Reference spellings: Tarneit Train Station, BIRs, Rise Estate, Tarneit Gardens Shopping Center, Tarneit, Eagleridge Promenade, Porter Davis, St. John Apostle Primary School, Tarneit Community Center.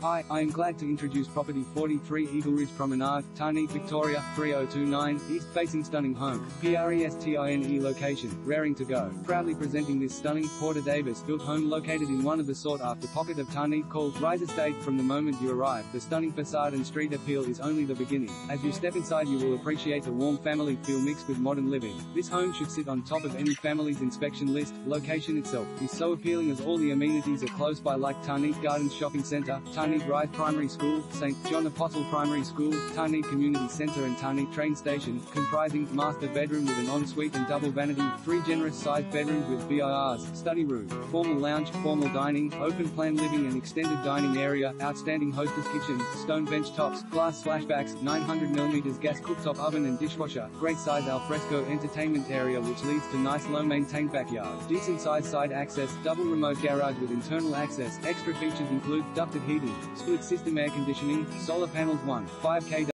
Hi, I am glad to introduce property 43 Eagle Ridge Promenade, Tarneit, Victoria, 3029, east-facing stunning home, prestine location, raring to go. Proudly presenting this stunning, Porter Davis built home located in one of the sought-after pocket of Tarneit called Rise Estate. From the moment you arrive, the stunning facade and street appeal is only the beginning. As you step inside, you will appreciate a warm family feel mixed with modern living. This home should sit on top of any family's inspection list. Location itself is so appealing as all the amenities are close by, like Tarneit Gardens Shopping Center, Tarneit Rise Primary School, St. John Apostle Primary School, Tarneit Community Center and Tarneit Train Station, comprising master bedroom with an ensuite and double vanity, three generous-sized bedrooms with BIRs, study room, formal lounge, formal dining, open-plan living and extended dining area, outstanding hostess kitchen, stone bench tops, glass splashbacks, 900mm gas cooktop oven and dishwasher, great-size alfresco entertainment area which leads to nice low-maintained backyard, decent-sized side access, double remote garage with internal access. Extra features include ducted heating, split system air conditioning, solar panels 1.5 kW.